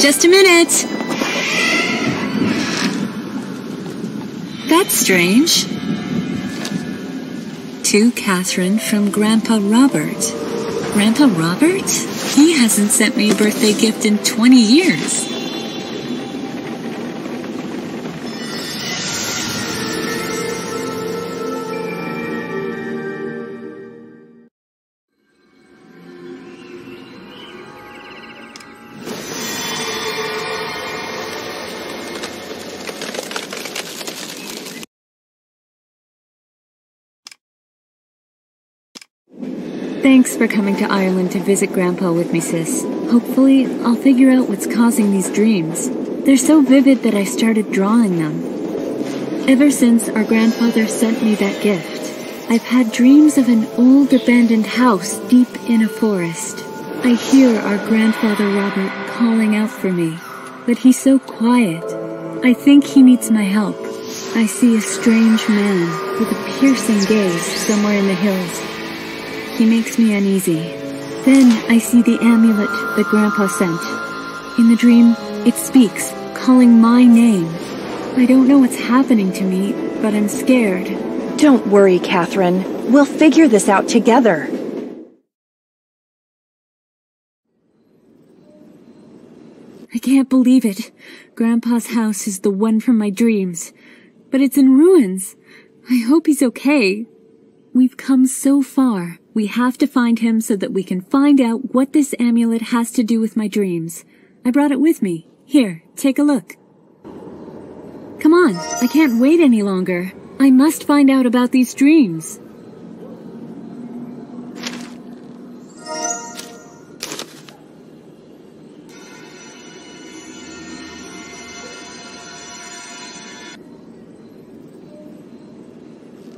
Just a minute. That's strange. To Catherine from Grandpa Robert. Grandpa Robert? He hasn't sent me a birthday gift in 20 years. Thanks for coming to Ireland to visit Grandpa with me, sis. Hopefully, I'll figure out what's causing these dreams. They're so vivid that I started drawing them. Ever since our grandfather sent me that gift, I've had dreams of an old abandoned house deep in a forest. I hear our grandfather Robert calling out for me, but he's so quiet. I think he needs my help. I see a strange man with a piercing gaze somewhere in the hills. He makes me uneasy. Then I see the amulet that Grandpa sent. In the dream, it speaks, calling my name. I don't know what's happening to me, but I'm scared. Don't worry, Catherine. We'll figure this out together. I can't believe it. Grandpa's house is the one from my dreams. But it's in ruins. I hope he's okay. We've come so far. We have to find him so that we can find out what this amulet has to do with my dreams. I brought it with me. Here, take a look. Come on, I can't wait any longer. I must find out about these dreams.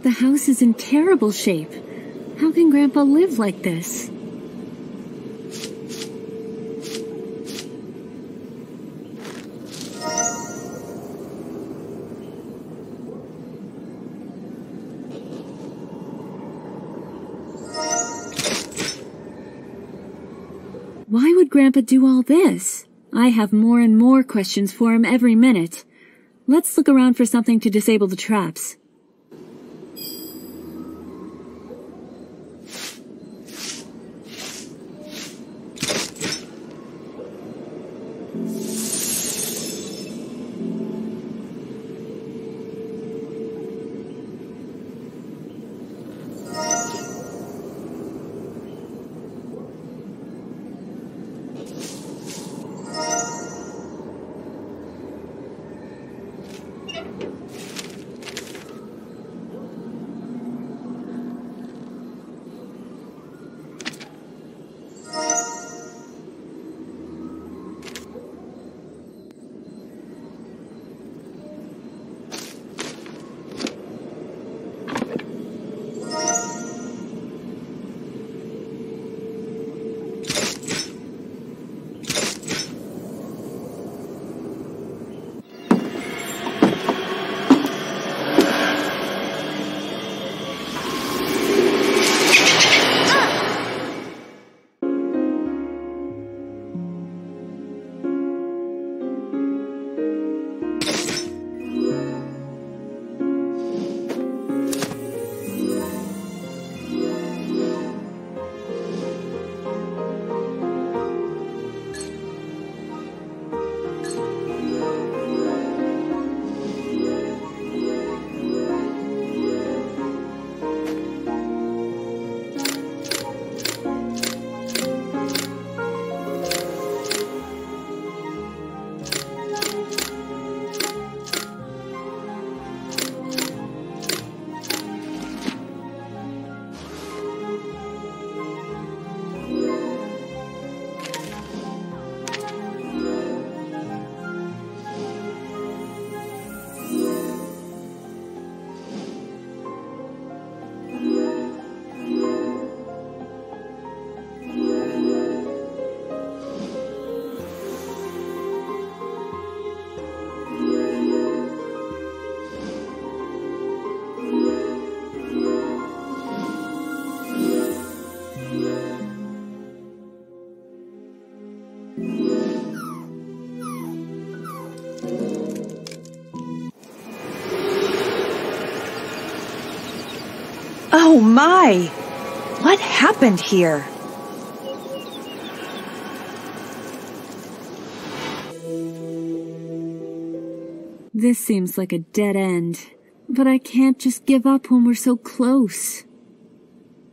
The house is in terrible shape. How can Grandpa live like this? Why would Grandpa do all this? I have more and more questions for him every minute. Let's look around for something to disable the traps. Oh my! What happened here? This seems like a dead end, but I can't just give up when we're so close.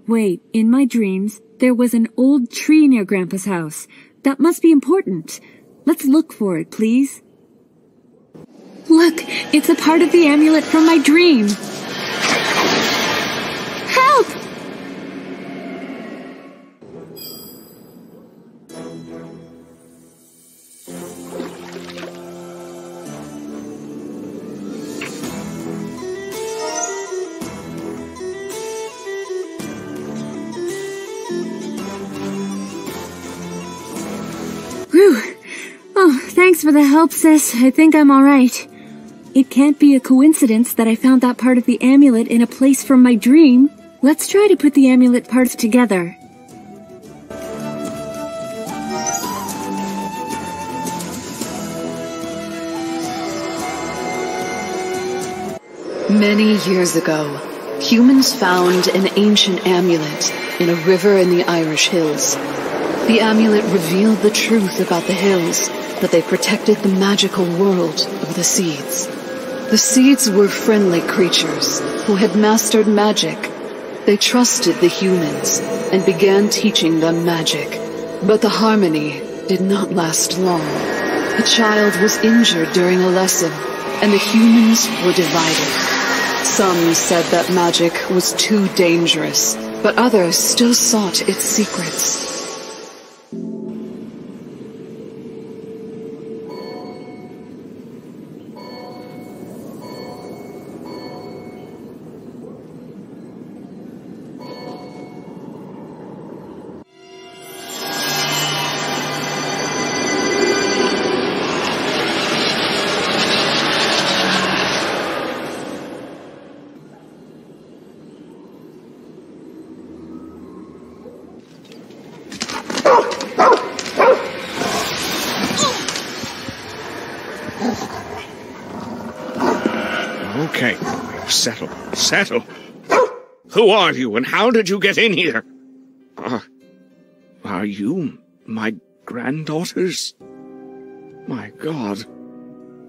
Wait, in my dreams, there was an old tree near Grandpa's house. That must be important. Let's look for it, please. Look, it's a part of the amulet from my dream. Help! Thanks for the help, sis. I think I'm all right. It can't be a coincidence that I found that part of the amulet in a place from my dream. Let's try to put the amulet parts together. Many years ago, humans found an ancient amulet in a river in the Irish hills. The amulet revealed the truth about the hills, that they protected the magical world of the seeds. The seeds were friendly creatures who had mastered magic. They trusted the humans and began teaching them magic. But the harmony did not last long. A child was injured during a lesson, and the humans were divided. Some said that magic was too dangerous, but others still sought its secrets. Settle. Who are you, and how did you get in here? Are you my granddaughters? My God,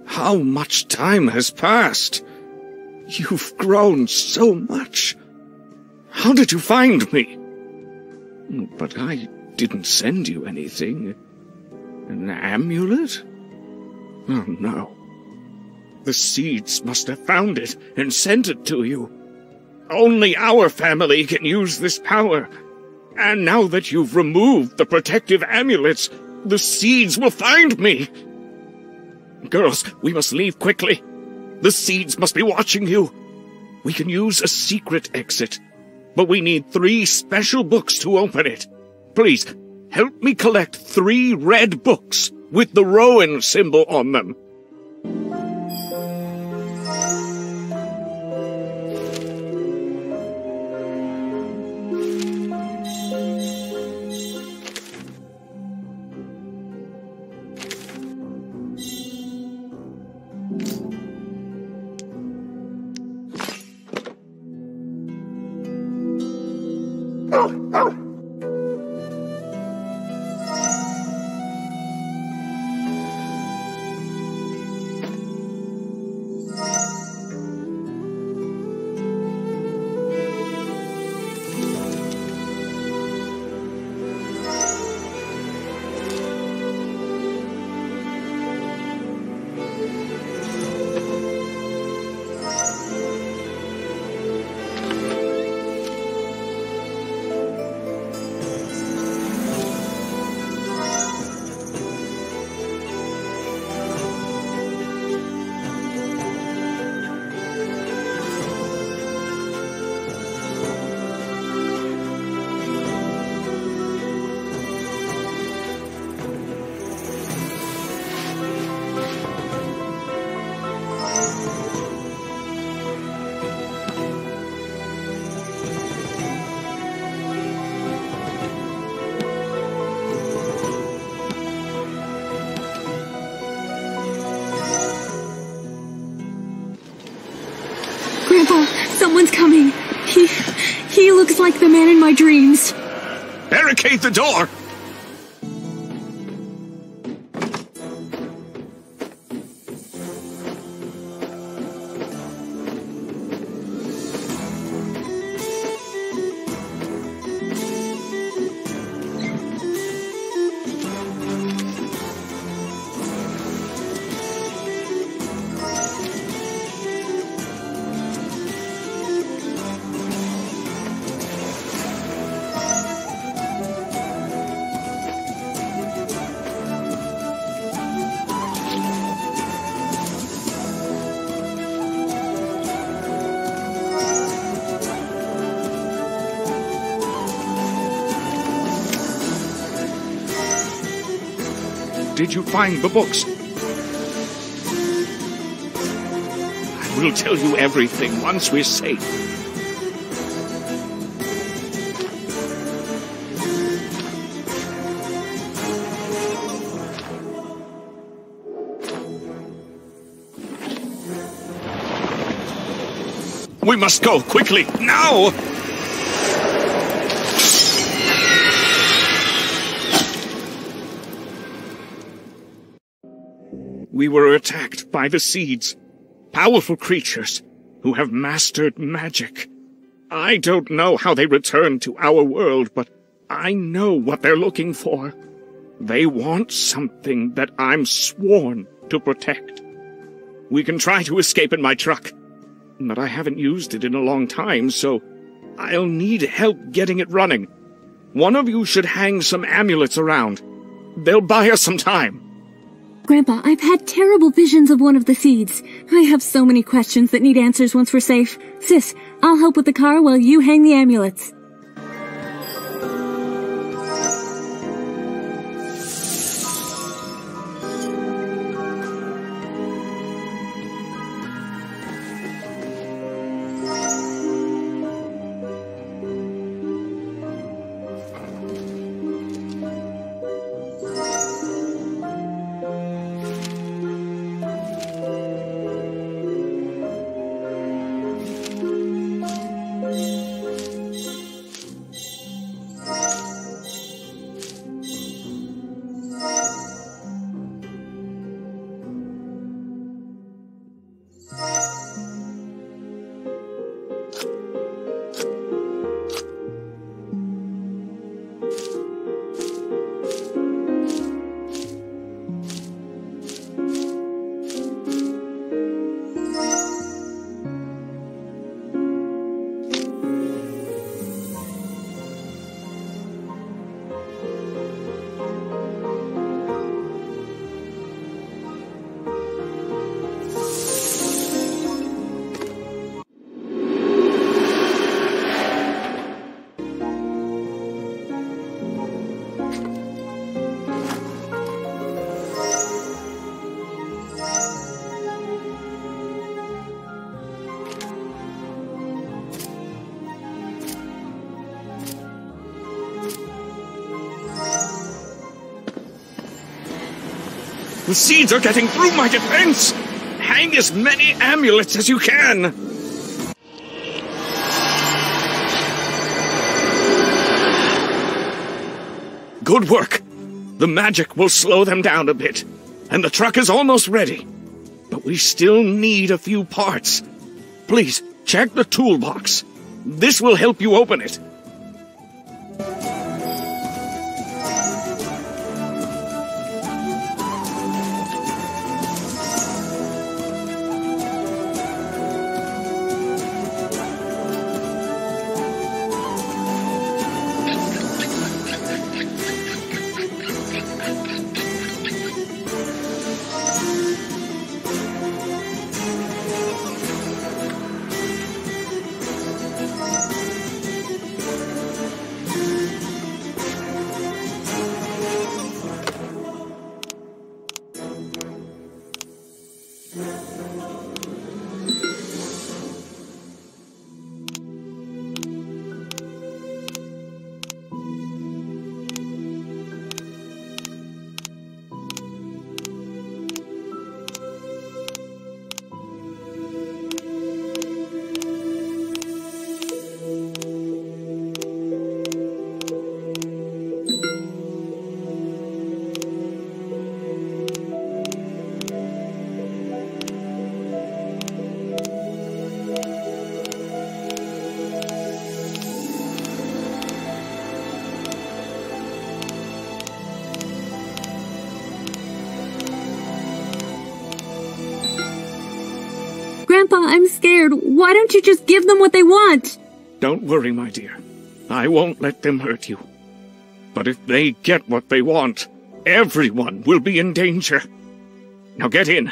how much time has passed? You've grown so much. How did you find me? But I didn't send you anything. An amulet? Oh, no. The seeds must have found it and sent it to you. Only our family can use this power. And now that you've removed the protective amulets, the seeds will find me. Girls, we must leave quickly. The seeds must be watching you. We can use a secret exit, but we need 3 special books to open it. Please, help me collect 3 red books with the Rowan symbol on them. Someone's coming. He looks like the man in my dreams. Barricade the door! Did you find the books? I will tell you everything once we're safe. We must go quickly, now! We were attacked by the seeds. Powerful creatures who have mastered magic. I don't know how they returned to our world, but I know what they're looking for. They want something that I'm sworn to protect. We can try to escape in my truck, but I haven't used it in a long time, so I'll need help getting it running. One of you should hang some amulets around. They'll buy us some time. Grandpa, I've had terrible visions of one of the seeds. I have so many questions that need answers once we're safe. Sis, I'll help with the car while you hang the amulets. The seeds are getting through my defense! Hang as many amulets as you can! Good work! The magic will slow them down a bit, and the truck is almost ready. But we still need a few parts. Please, check the toolbox. This will help you open it. I'm scared. Why don't you just give them what they want? Don't worry, my dear. I won't let them hurt you. But if they get what they want, everyone will be in danger. Now get in,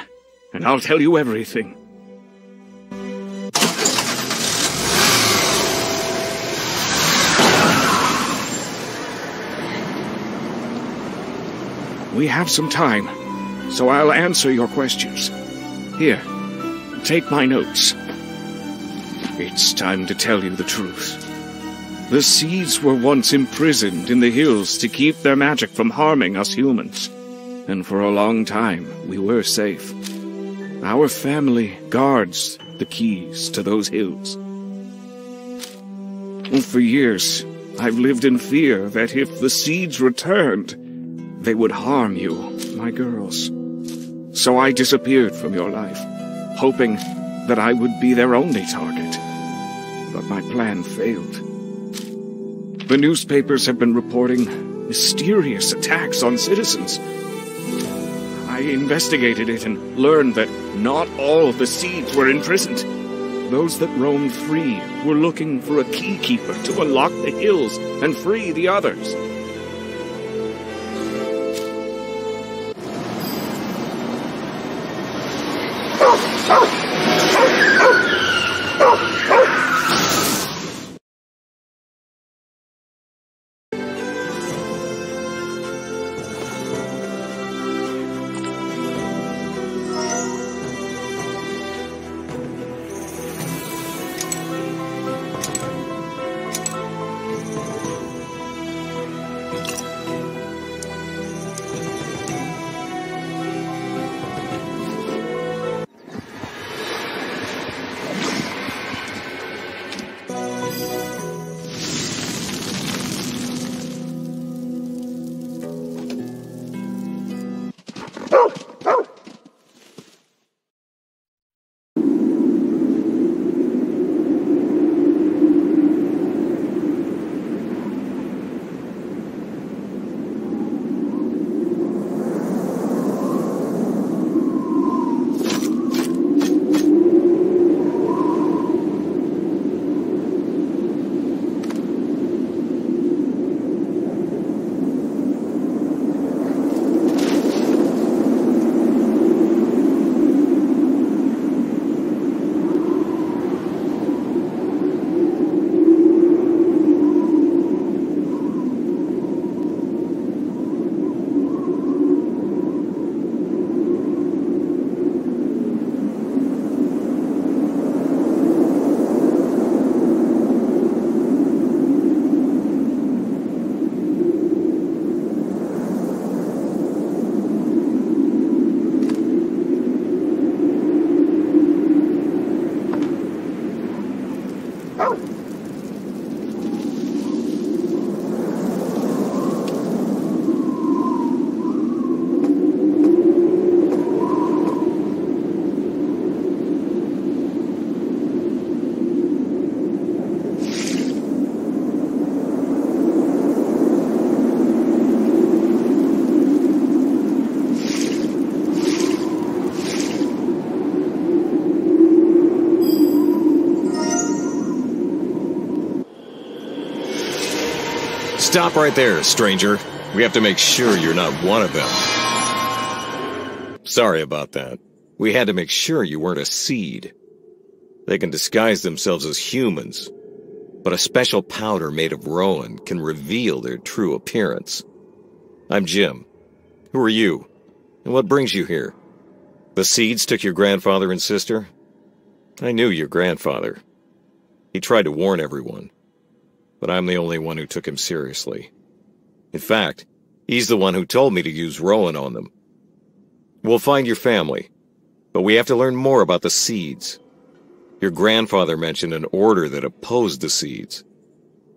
and I'll tell you everything. We have some time, so I'll answer your questions. Here, take my notes. It's time to tell you the truth. The seeds were once imprisoned in the hills to keep their magic from harming us humans. And for a long time, we were safe. Our family guards the keys to those hills. For years, I've lived in fear that if the seeds returned, they would harm you, my girls. So I disappeared from your life, hoping that I would be their only target. But my plan failed. The newspapers have been reporting mysterious attacks on citizens. I investigated it and learned that not all of the seeds were imprisoned. Those that roamed free were looking for a keykeeper to unlock the hills and free the others. Stop right there, stranger. We have to make sure you're not one of them. Sorry about that. We had to make sure you weren't a seed. They can disguise themselves as humans, but a special powder made of Rowan can reveal their true appearance. I'm Jim. Who are you? And what brings you here? The seeds took your grandfather and sister? I knew your grandfather. He tried to warn everyone. But I'm the only one who took him seriously. In fact, he's the one who told me to use Rowan on them. We'll find your family, but we have to learn more about the seeds. Your grandfather mentioned an order that opposed the seeds.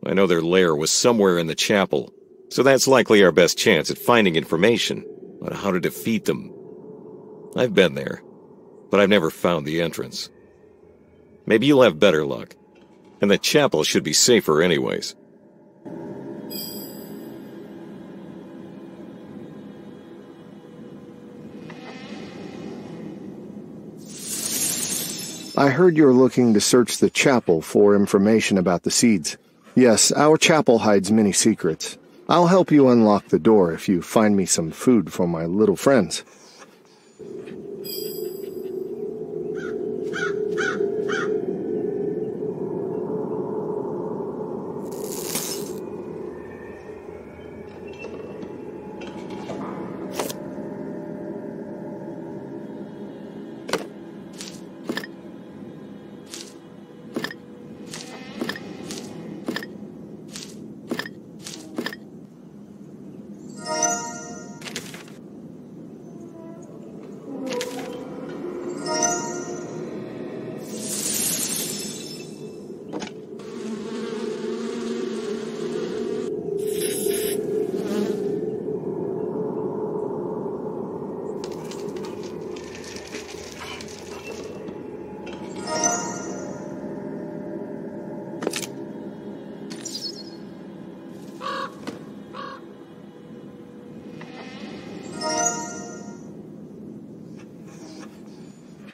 I know their lair was somewhere in the chapel, so that's likely our best chance at finding information on how to defeat them. I've been there, but I've never found the entrance. Maybe you'll have better luck. And the chapel should be safer anyways. I heard you're looking to search the chapel for information about the seeds. Yes, our chapel hides many secrets. I'll help you unlock the door if you find me some food for my little friends.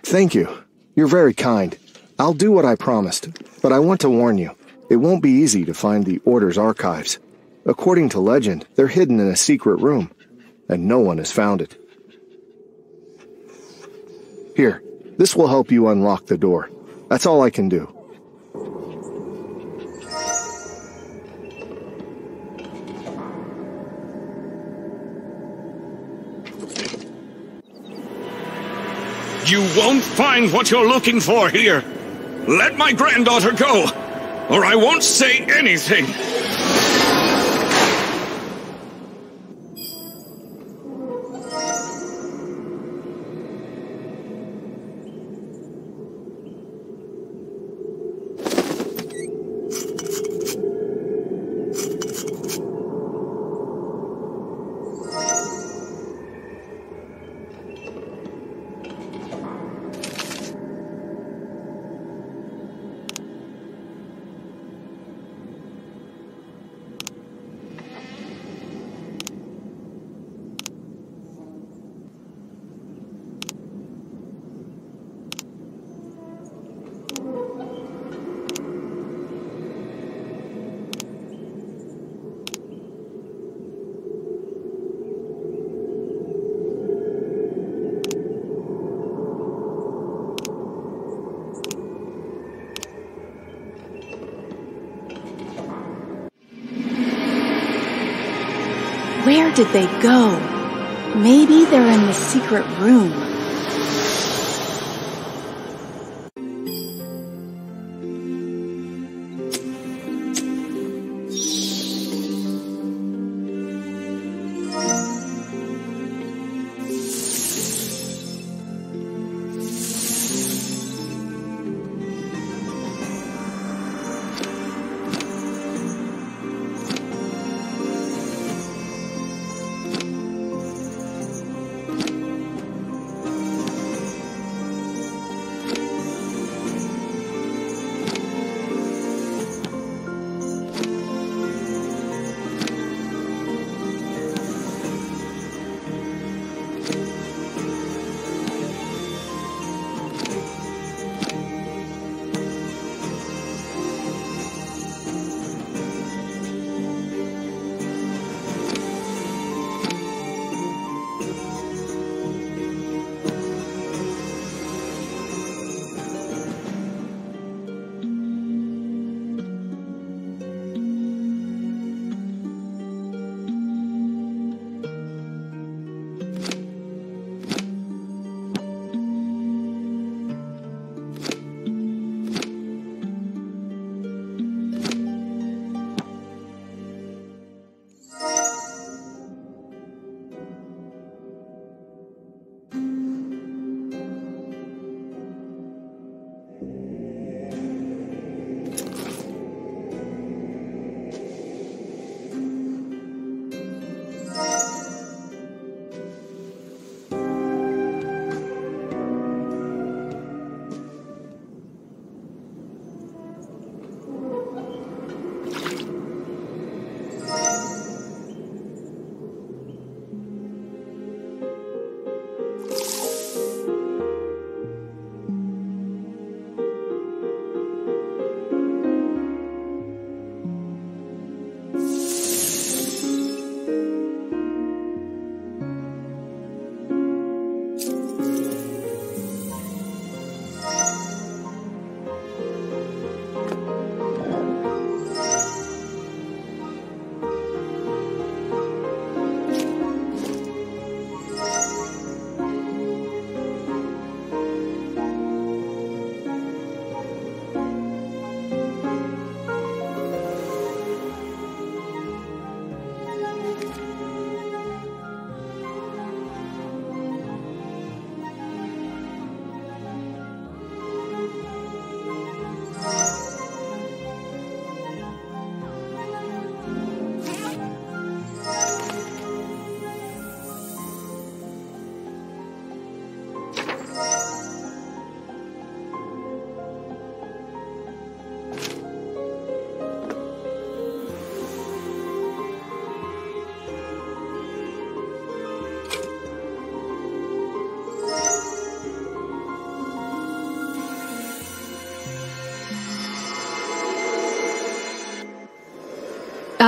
Thank you. You're very kind. I'll do what I promised, but I want to warn you. It won't be easy to find the Order's archives. According to legend, they're hidden in a secret room, and no one has found it. Here, this will help you unlock the door. That's all I can do. You won't find what you're looking for here. Let my granddaughter go, or I won't say anything. Did they go? Maybe they're in the secret room.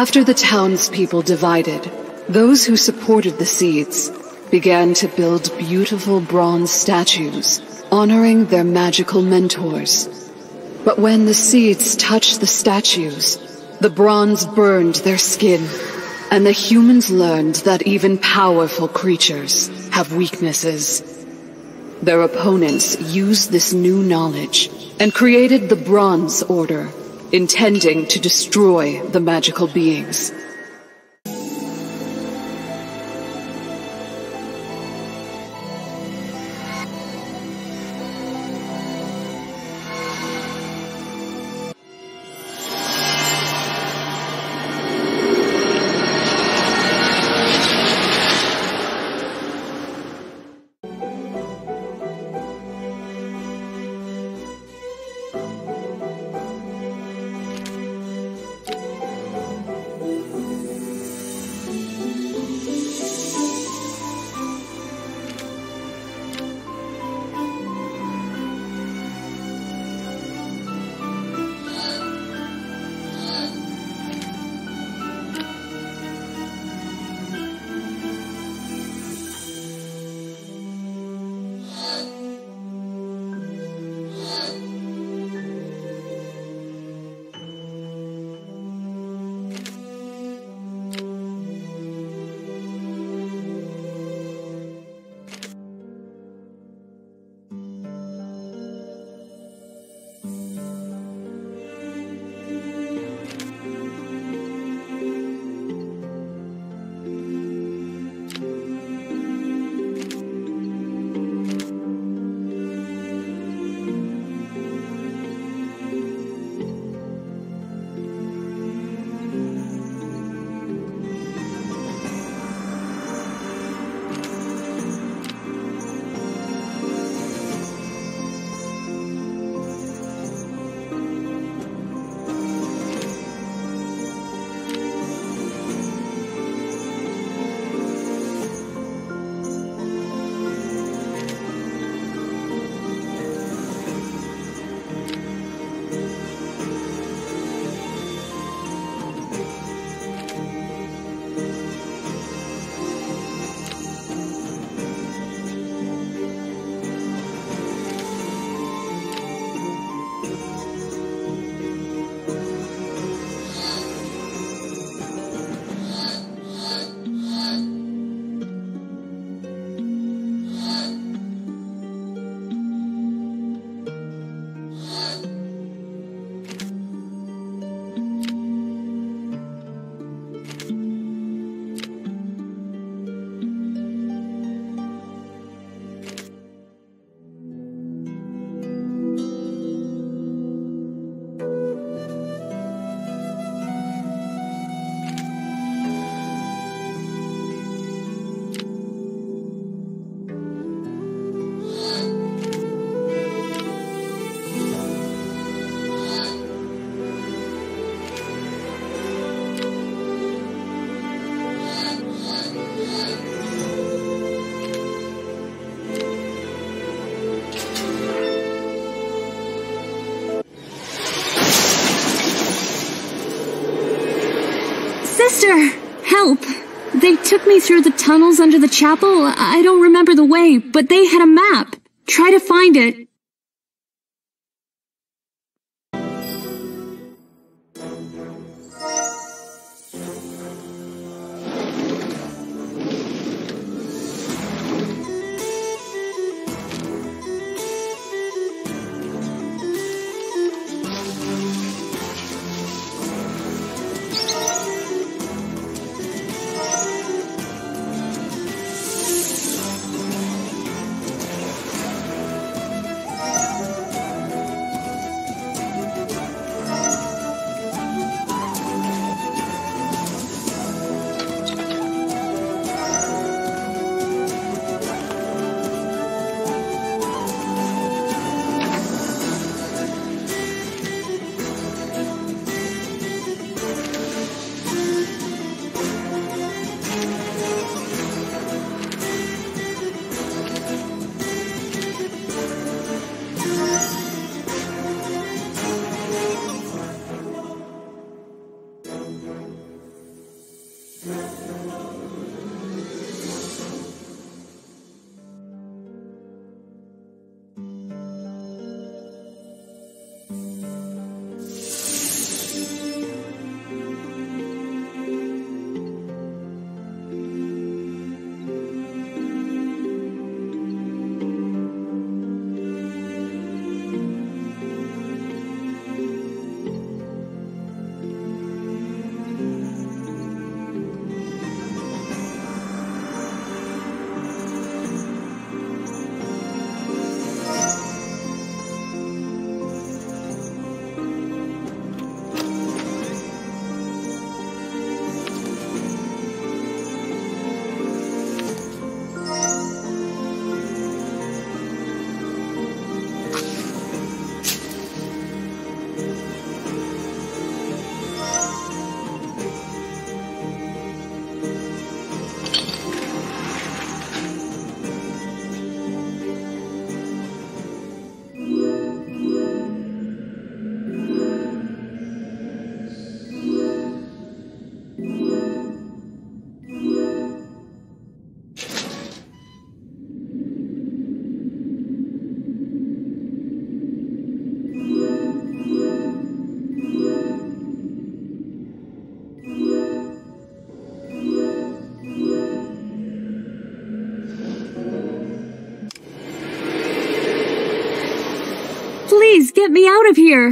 After the townspeople divided, those who supported the seeds began to build beautiful bronze statues, honoring their magical mentors. But when the seeds touched the statues, the bronze burned their skin, and the humans learned that even powerful creatures have weaknesses. Their opponents used this new knowledge and created the Bronze Order, intending to destroy the magical beings. Sister, help! They took me through the tunnels under the chapel. I don't remember the way, but they had a map. Try to find it. Please get me out of here!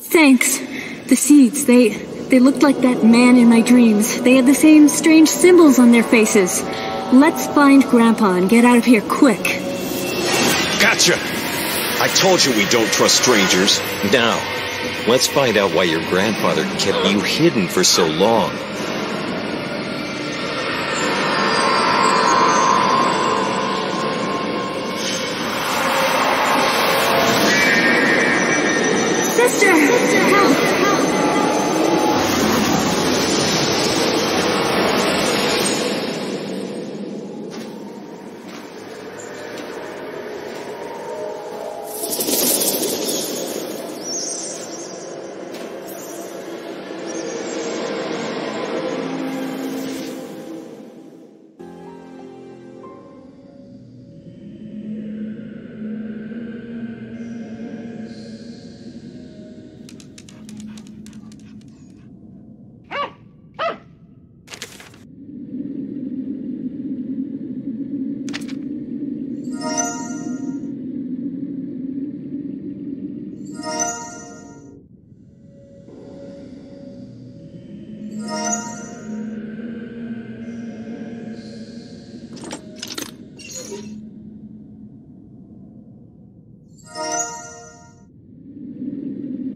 Thanks. The seeds, they looked like that man in my dreams. They had the same strange symbols on their faces. Let's find Grandpa and get out of here quick. Gotcha! I told you we don't trust strangers. Now, let's find out why your grandfather kept you hidden for so long.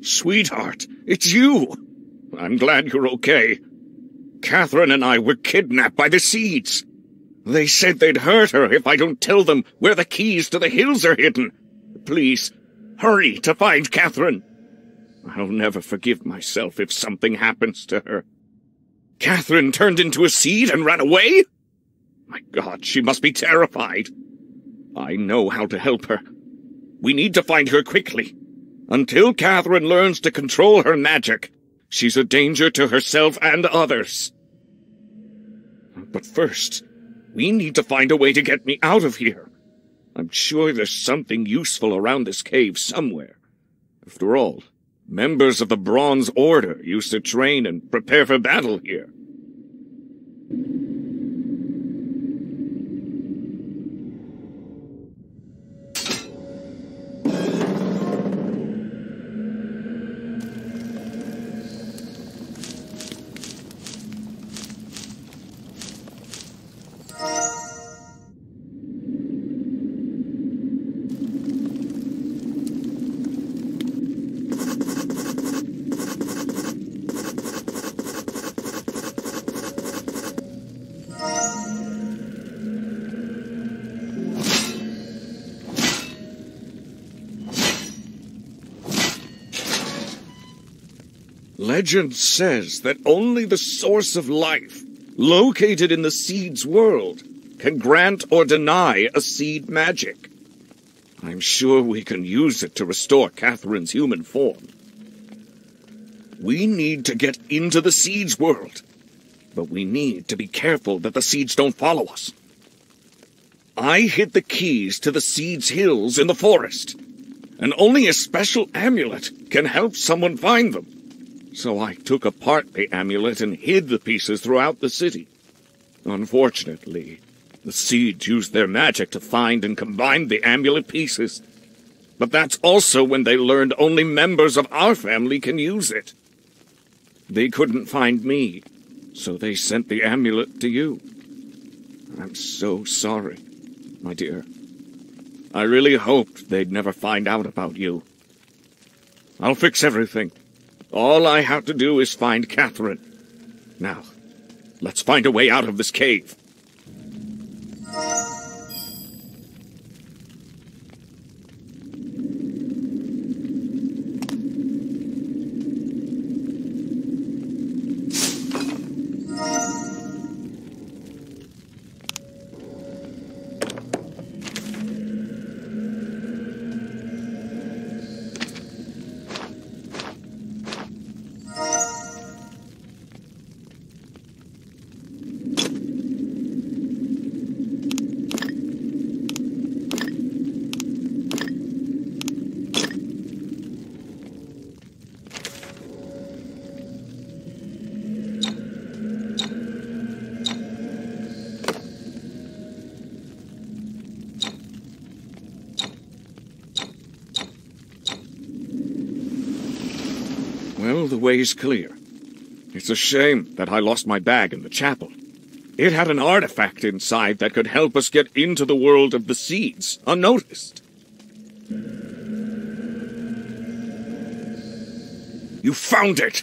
Sweetheart, it's you! I'm glad you're okay. Catherine and I were kidnapped by the seeds. They said they'd hurt her if I don't tell them where the keys to the hills are hidden. Please, hurry to find Catherine. I'll never forgive myself if something happens to her. Catherine turned into a seed and ran away? My God, she must be terrified. I know how to help her. We need to find her quickly. Until Catherine learns to control her magic, she's a danger to herself and others. But first, we need to find a way to get me out of here. I'm sure there's something useful around this cave somewhere. After all, members of the Bronze Order used to train and prepare for battle here. Legend says that only the source of life, located in the seed's world, can grant or deny a seed magic. I'm sure we can use it to restore Catherine's human form. We need to get into the seed's world, but we need to be careful that the seeds don't follow us. I hid the keys to the seed's hills in the forest, and only a special amulet can help someone find them. So I took apart the amulet and hid the pieces throughout the city. Unfortunately, the seeds used their magic to find and combine the amulet pieces. But that's also when they learned only members of our family can use it. They couldn't find me, so they sent the amulet to you. I'm so sorry, my dear. I really hoped they'd never find out about you. I'll fix everything. All I have to do is find Catherine. Now, let's find a way out of this cave. way's clear. It's a shame that I lost my bag in the chapel. It had an artifact inside that could help us get into the world of the seeds, unnoticed. You found it!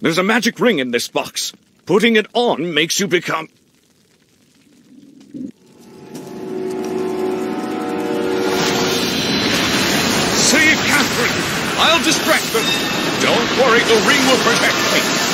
There's a magic ring in this box. Putting it on makes you become... Save Catherine! I'll distract them! Don't worry, the ring will protect me!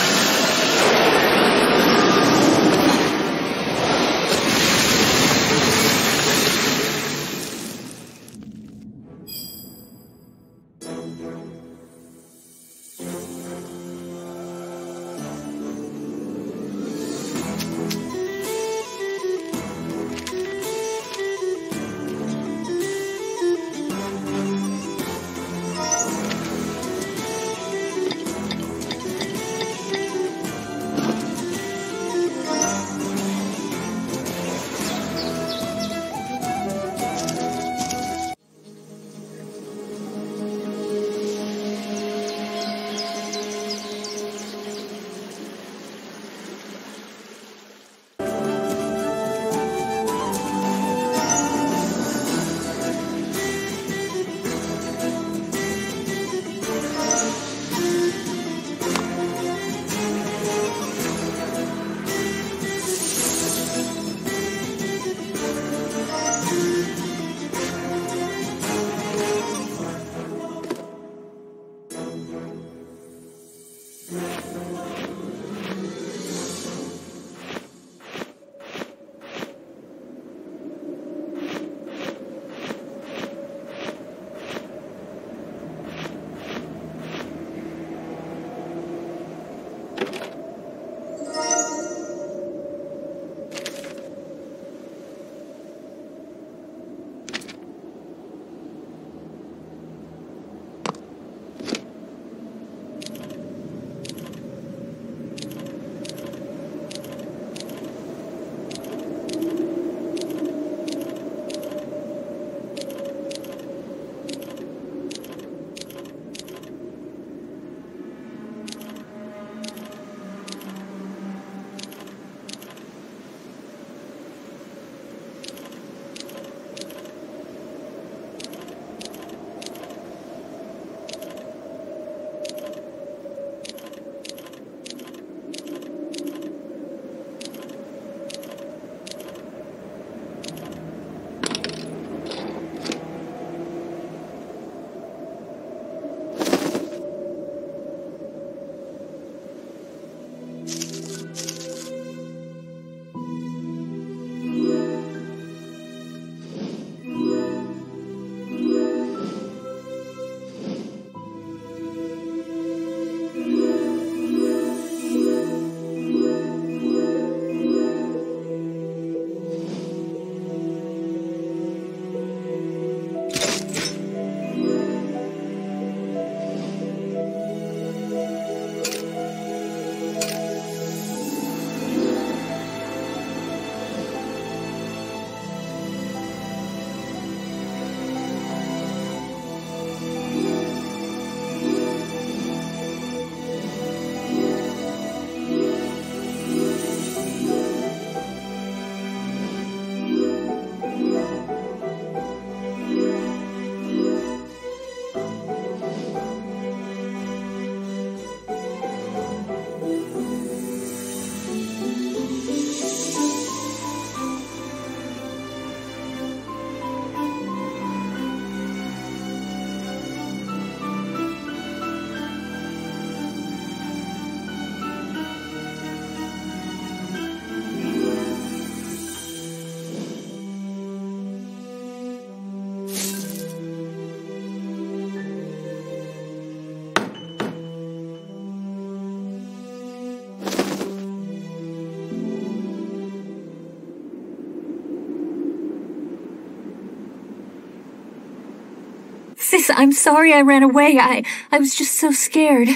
Sis, I'm sorry I ran away. I was just so scared.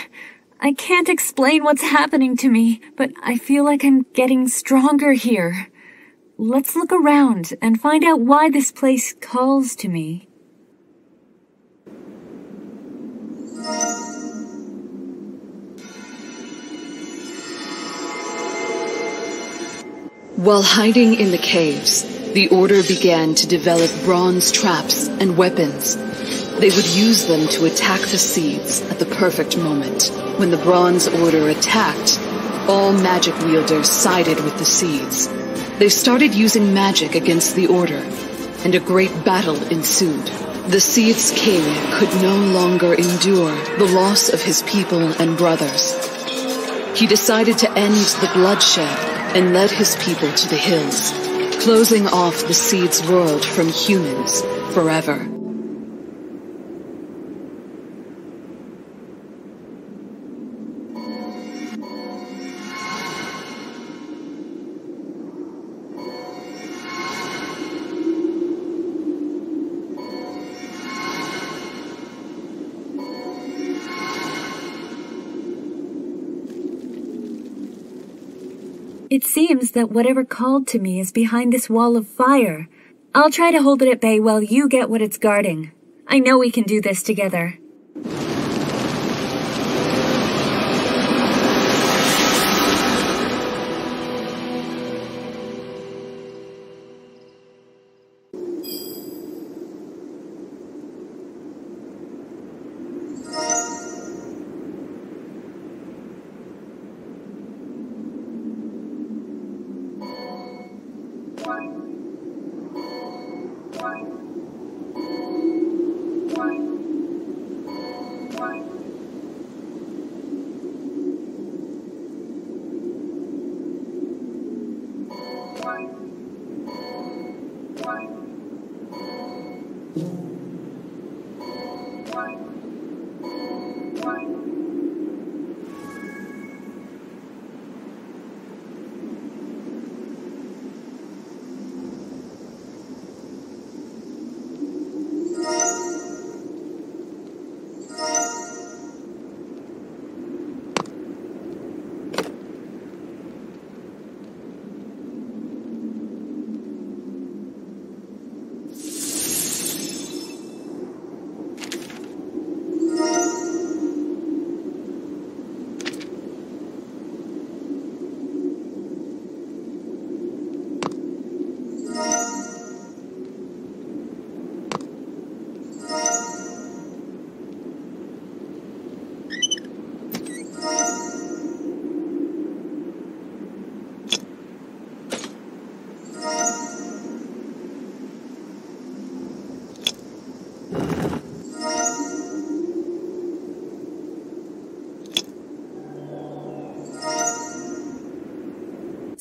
I can't explain what's happening to me, but I feel like I'm getting stronger here. Let's look around and find out why this place calls to me. While hiding in the caves, the Order began to develop bronze traps and weapons. They would use them to attack the seeds at the perfect moment. When the Bronze Order attacked, all magic wielders sided with the seeds. They started using magic against the Order, and a great battle ensued. The Seeds King could no longer endure the loss of his people and brothers. He decided to end the bloodshed and led his people to the hills, closing off the Seeds world from humans forever. It seems that whatever called to me is behind this wall of fire. I'll try to hold it at bay while you get what it's guarding. I know we can do this together.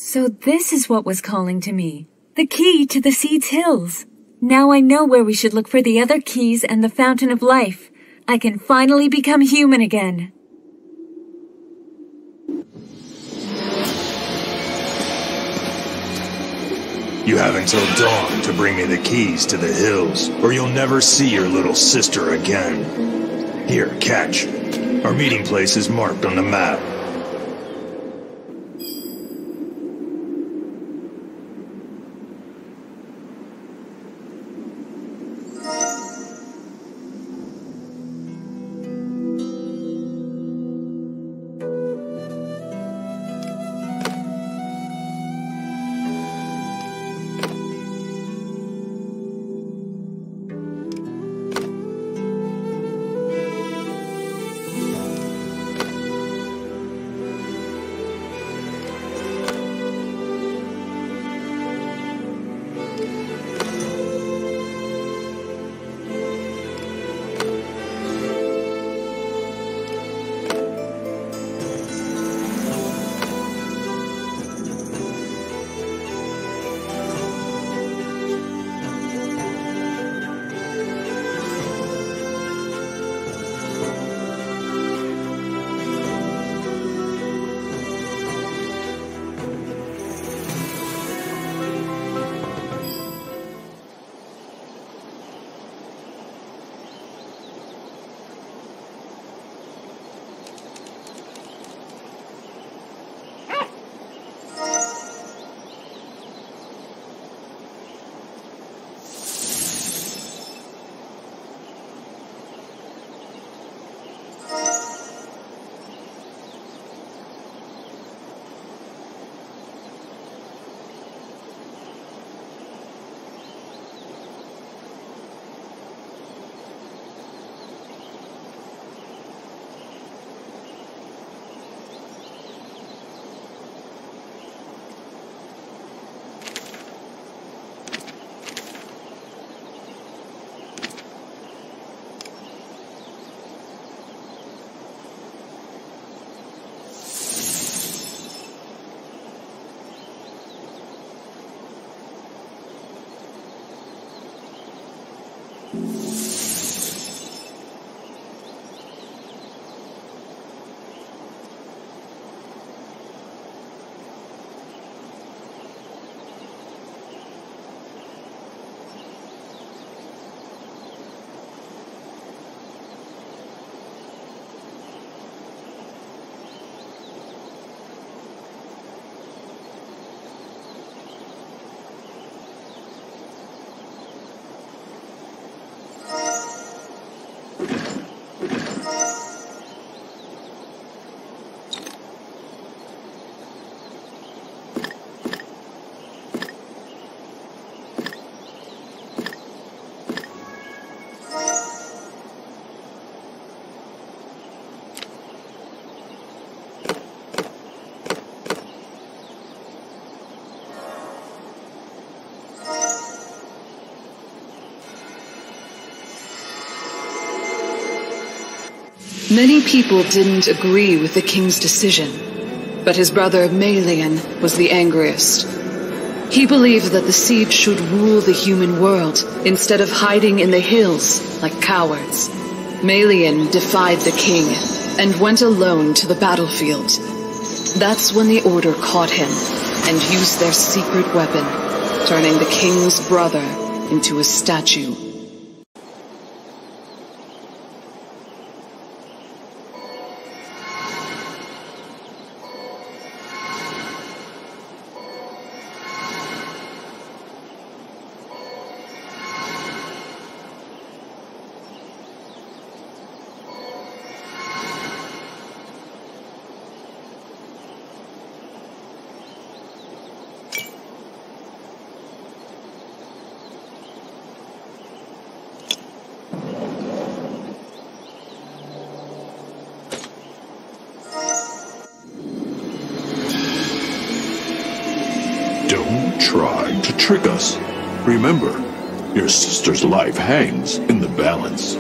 So this is what was calling to me. The key to the Seeds Hills. Now I know where we should look for the other keys and the Fountain of Life. I can finally become human again. You have until dawn to bring me the keys to the hills, or you'll never see your little sister again. Here, catch. Our meeting place is marked on the map. Many people didn't agree with the king's decision, but his brother Malian was the angriest. He believed that the seed should rule the human world instead of hiding in the hills like cowards. Malian defied the king and went alone to the battlefield. That's when the Order caught him and used their secret weapon, turning the king's brother into a statue. Try to trick us. Remember, your sister's life hangs in the balance.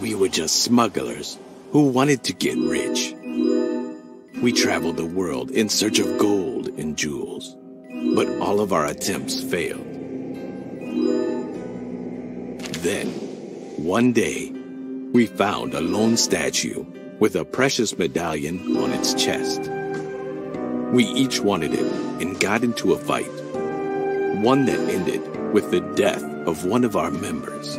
We were just smugglers who wanted to get rich. We traveled the world in search of gold and jewels, but all of our attempts failed. Then, one day, we found a lone statue with a precious medallion on its chest. We each wanted it and got into a fight, one that ended with the death of one of our members.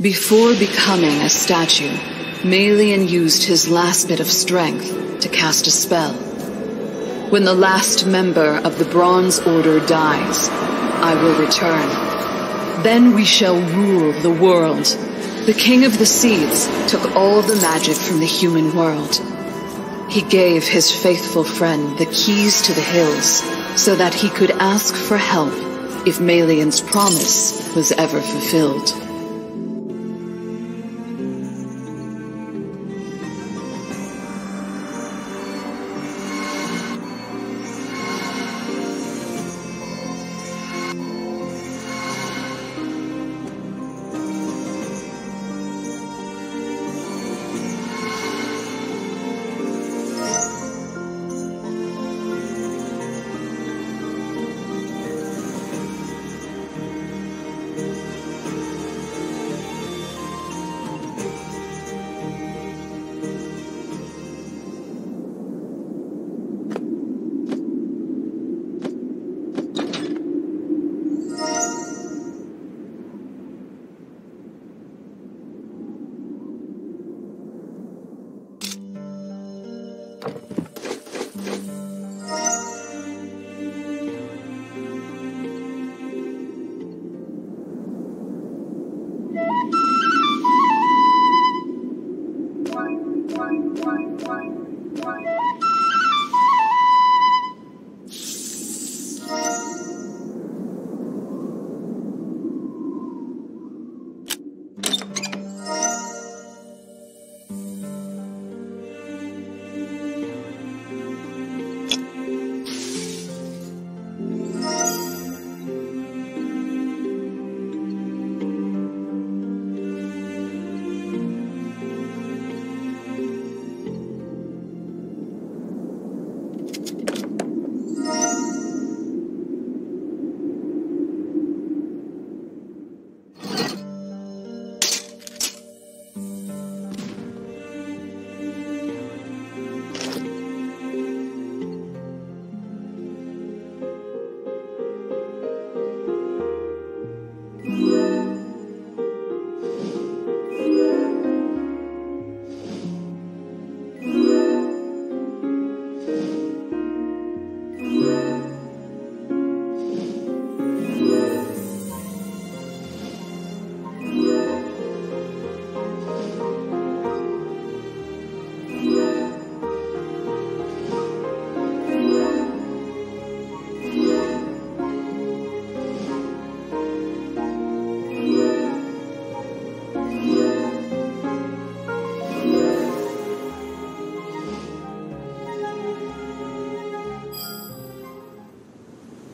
Before becoming a statue, Malian used his last bit of strength to cast a spell. When the last member of the Bronze Order dies, I will return. Then we shall rule the world. The King of the Seeds took all the magic from the human world. He gave his faithful friend the keys to the hills so that he could ask for help if Malian's promise was ever fulfilled.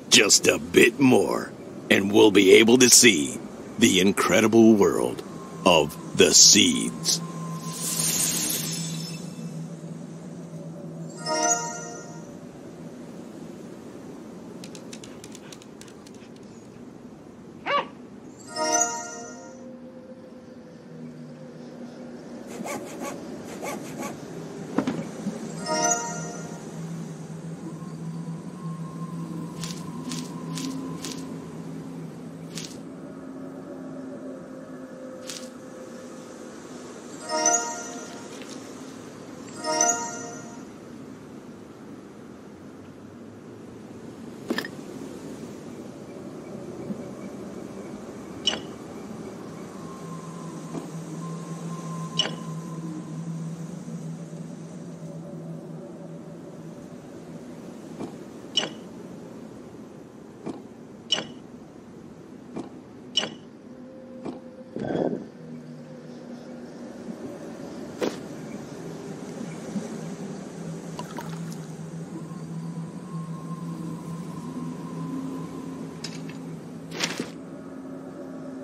Just a bit more, and we'll be able to see the incredible world of the seeds.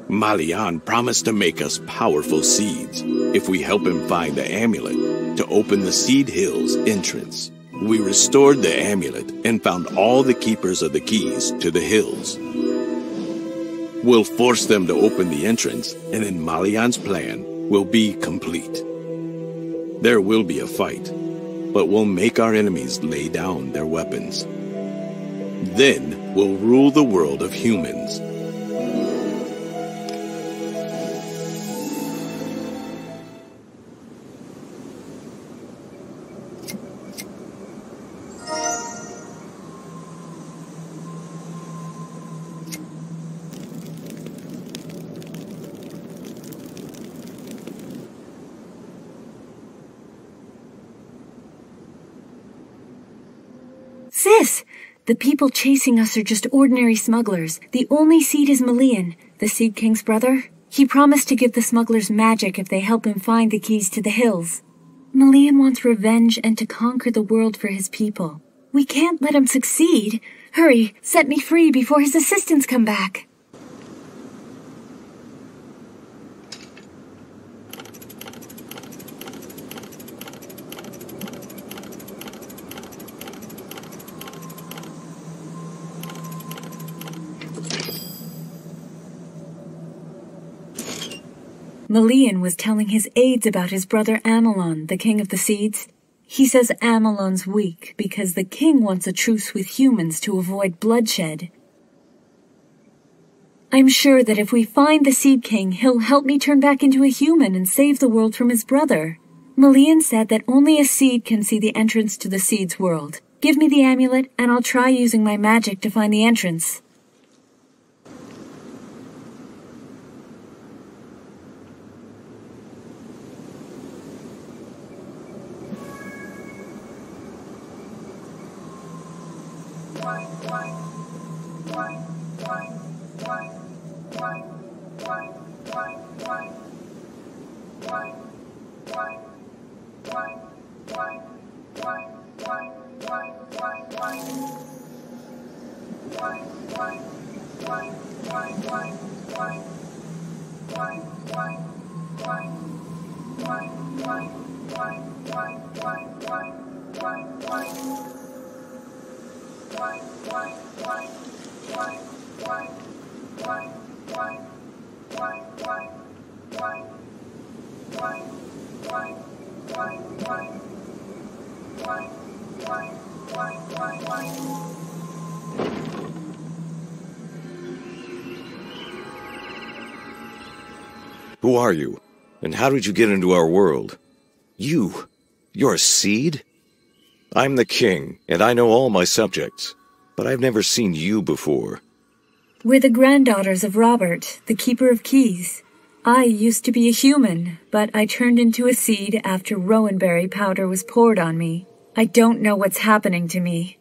Malian promised to make us powerful seeds if we help him find the amulet to open the Seed Hills entrance. We restored the amulet and found all the keepers of the keys to the hills. We'll force them to open the entrance, and then Malian's plan will be complete. There will be a fight, but we'll make our enemies lay down their weapons. Then we'll rule the world of humans. Sis! The people chasing us are just ordinary smugglers. The only seed is Malian, the Seed King's brother. He promised to give the smugglers magic if they help him find the keys to the hills. Malian wants revenge and to conquer the world for his people. We can't let him succeed. Hurry, set me free before his assistants come back. Malian was telling his aides about his brother Amalon, the king of the seeds. He says Amalon's weak because the king wants a truce with humans to avoid bloodshed. I'm sure that if we find the Seed King, he'll help me turn back into a human and save the world from his brother. Malian said that only a seed can see the entrance to the seed's world. Give me the amulet, and I'll try using my magic to find the entrance. Who are you? And how did you get into our world? You're a seed? I'm the king, and I know all my subjects, but I've never seen you before. We're the granddaughters of Robert, the keeper of keys. I used to be a human, but I turned into a seed after rowanberry powder was poured on me. I don't know what's happening to me.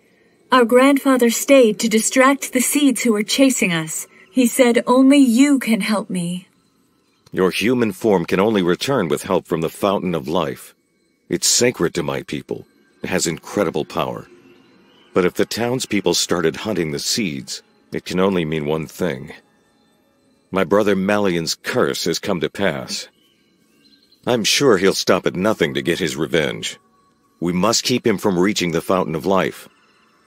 Our grandfather stayed to distract the seeds who were chasing us. He said, "Only you can help me." Your human form can only return with help from the fountain of life. It's sacred to my people. It has incredible power. But if the townspeople started hunting the seeds, it can only mean one thing. My brother Malian's curse has come to pass. I'm sure he'll stop at nothing to get his revenge. We must keep him from reaching the fountain of life.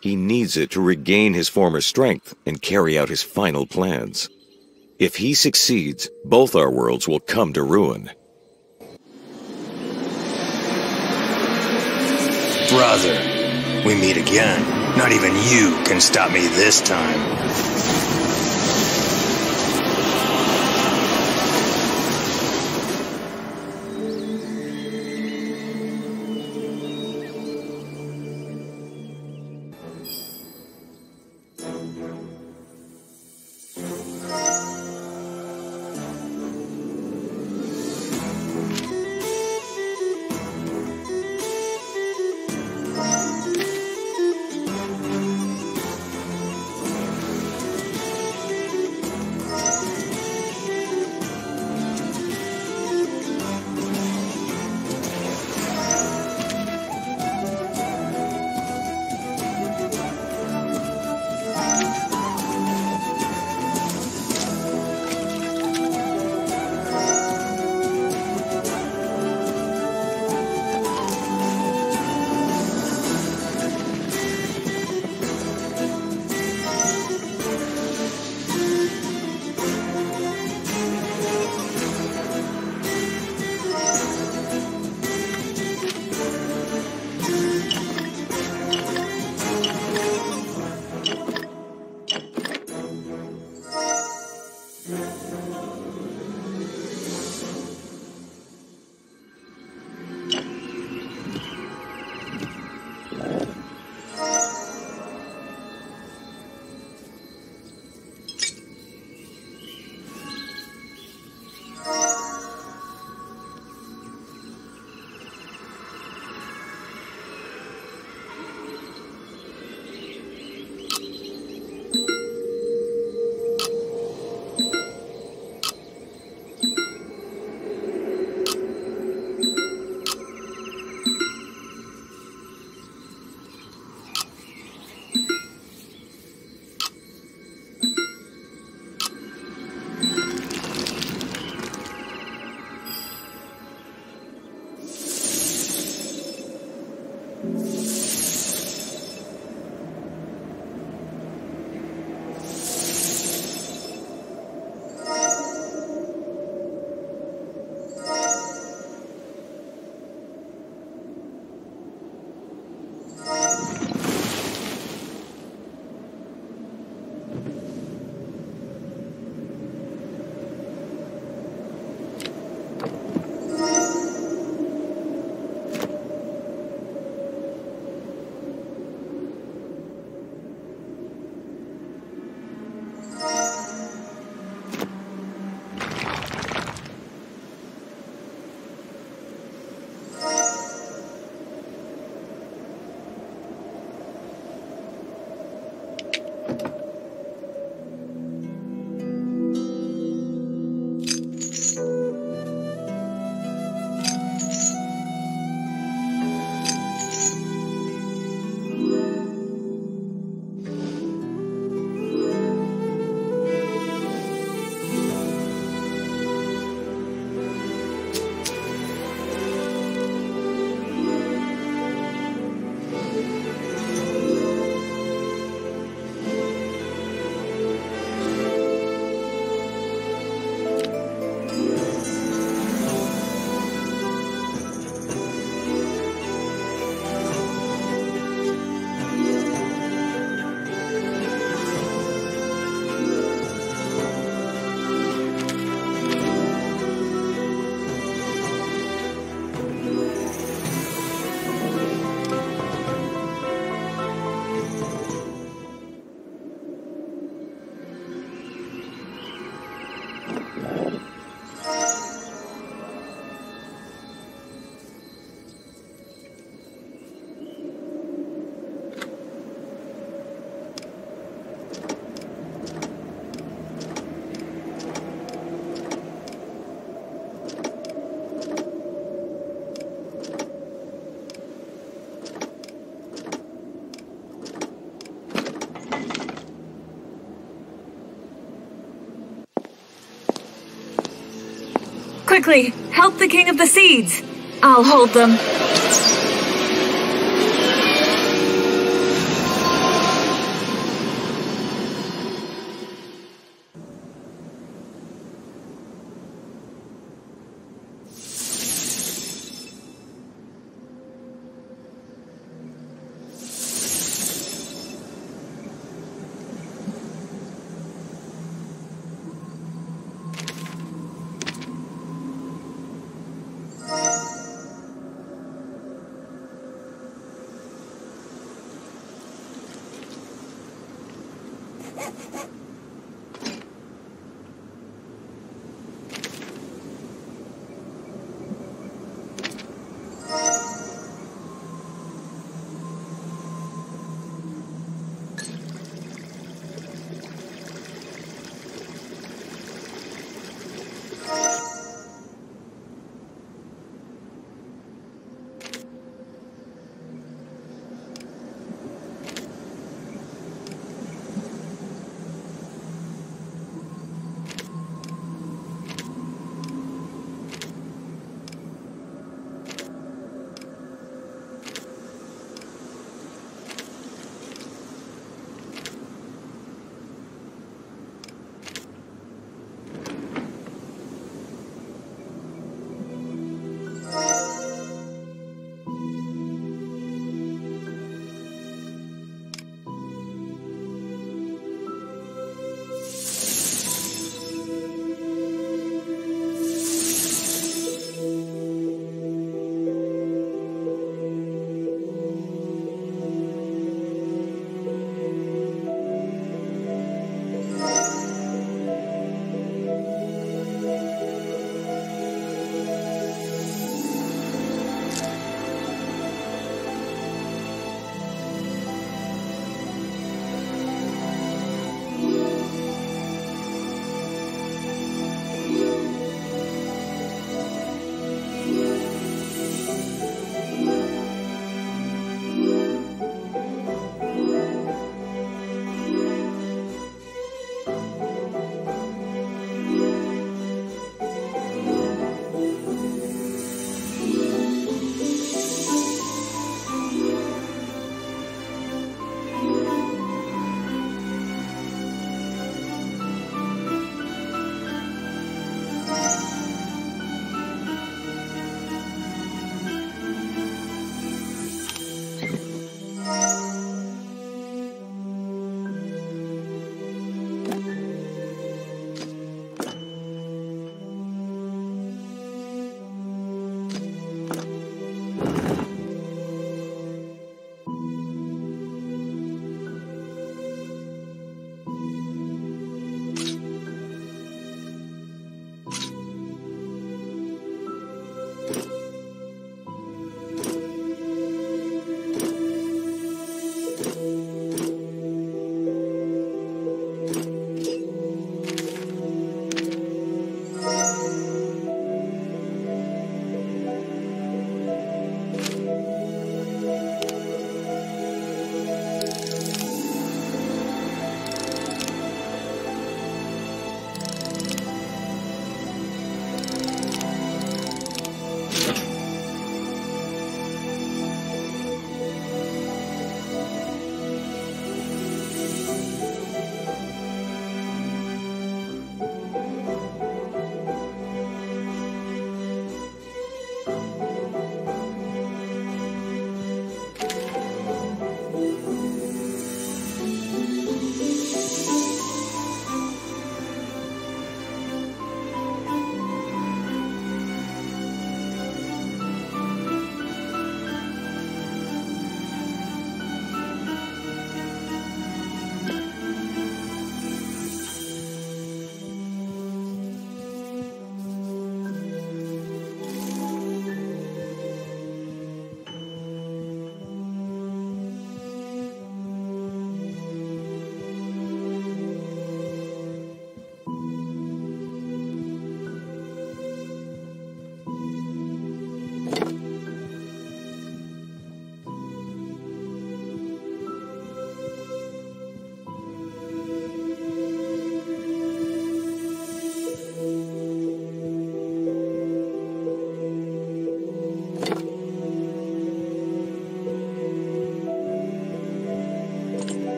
He needs it to regain his former strength and carry out his final plans. If he succeeds, both our worlds will come to ruin. Brother, we meet again. Not even you can stop me this time. Quickly, help the King of the Seeds! I'll hold them.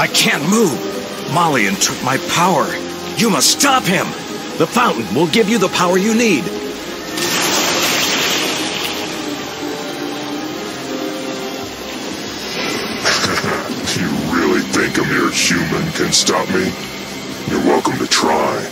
I can't move. Malian took my power. You must stop him. The fountain will give you the power you need. You really think a mere human can stop me? You're welcome to try.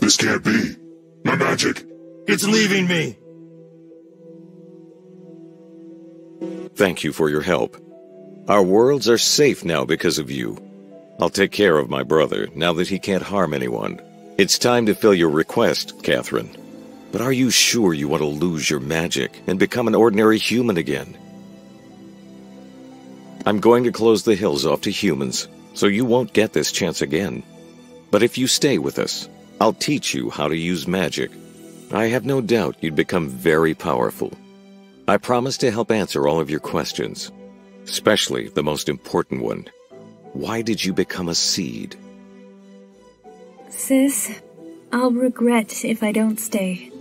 This can't be. My magic. It's leaving me. Thank you for your help. Our worlds are safe now because of you. I'll take care of my brother now that he can't harm anyone. It's time to fill your request, Catherine. But are you sure you want to lose your magic and become an ordinary human again? I'm going to close the hills off to humans, so you won't get this chance again. But if you stay with us, I'll teach you how to use magic. I have no doubt you'd become very powerful. I promise to help answer all of your questions, especially the most important one. Why did you become a seed? Sis, I'll regret if I don't stay.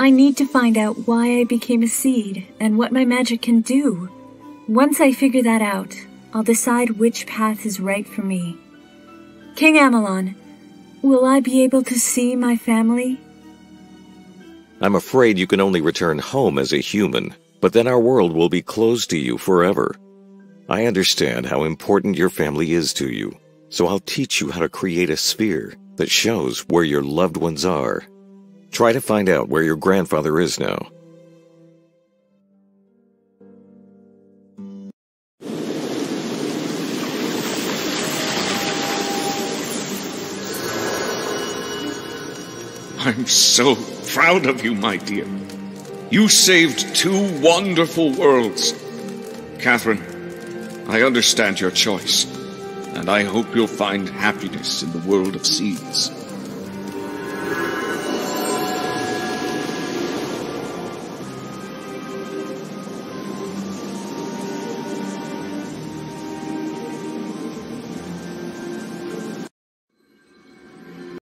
I need to find out why I became a seed and what my magic can do. Once I figure that out, I'll decide which path is right for me. King Amalon, will I be able to see my family? I'm afraid you can only return home as a human, but then our world will be closed to you forever. I understand how important your family is to you, so I'll teach you how to create a sphere that shows where your loved ones are. Try to find out where your grandfather is now. I'm so proud of you, my dear. You saved two wonderful worlds. Catherine, I understand your choice, and I hope you'll find happiness in the world of seeds.